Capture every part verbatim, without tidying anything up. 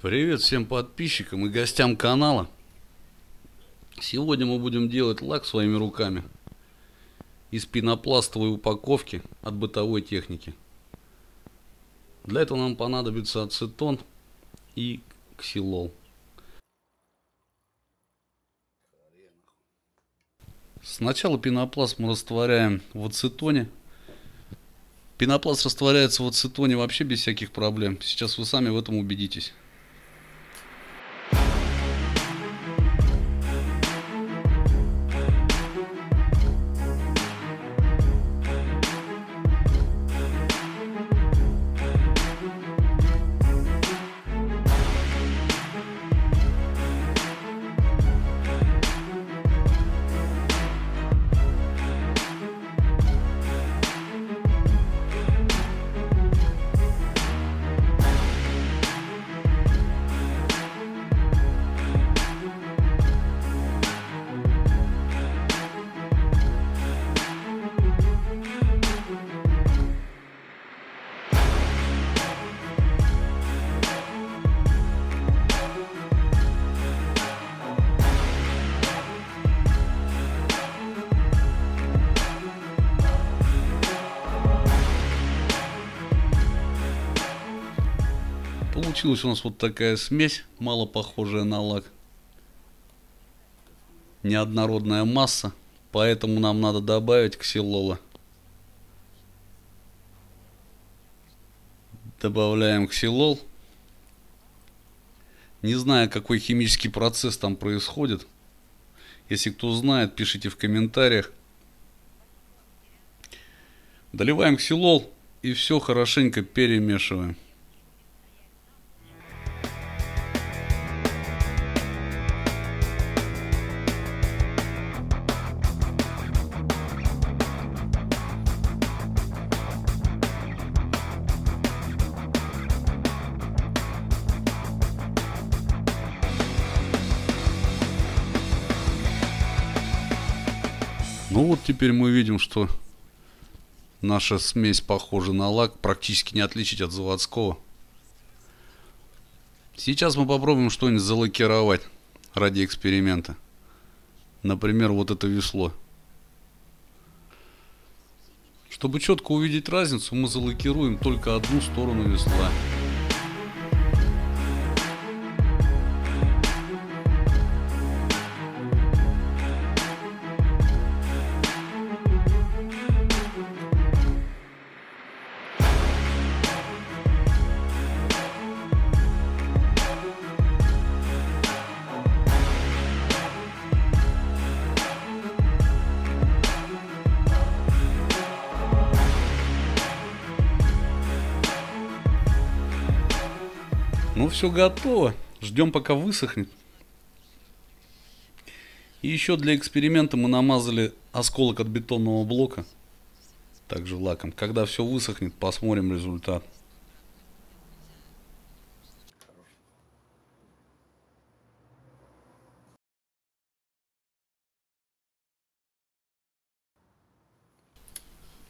Привет всем подписчикам и гостям канала. Сегодня мы будем делать лак своими руками из пенопластовой упаковки от бытовой техники. Для этого нам понадобится ацетон и ксилол. Сначала пенопласт мы растворяем в ацетоне. Пенопласт растворяется в ацетоне вообще без всяких проблем. Сейчас вы сами в этом убедитесь. Получилась у нас вот такая смесь, мало похожая на лак. Неоднородная масса, поэтому нам надо добавить ксилола. Добавляем ксилол. Не знаю, какой химический процесс там происходит. Если кто знает, пишите в комментариях. Доливаем ксилол и все хорошенько перемешиваем. Ну вот теперь мы видим, что наша смесь похожа на лак, практически не отличить от заводского. Сейчас мы попробуем что-нибудь залакировать ради эксперимента. Например, вот это весло. Чтобы четко увидеть разницу, мы залакируем только одну сторону весла. Ну все готово, ждем пока высохнет. И еще для эксперимента мы намазали осколок от бетонного блока, также лаком. Когда все высохнет, посмотрим результат.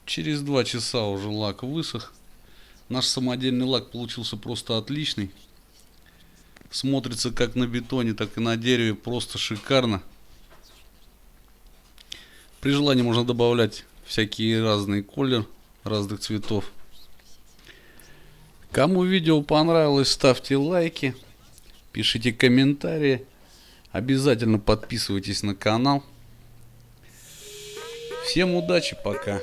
Через два часа уже лак высох. Наш самодельный лак получился просто отличный. Смотрится как на бетоне, так и на дереве просто шикарно. При желании можно добавлять всякие разные колеры разных цветов. Кому видео понравилось, ставьте лайки, пишите комментарии. Обязательно подписывайтесь на канал. Всем удачи, пока!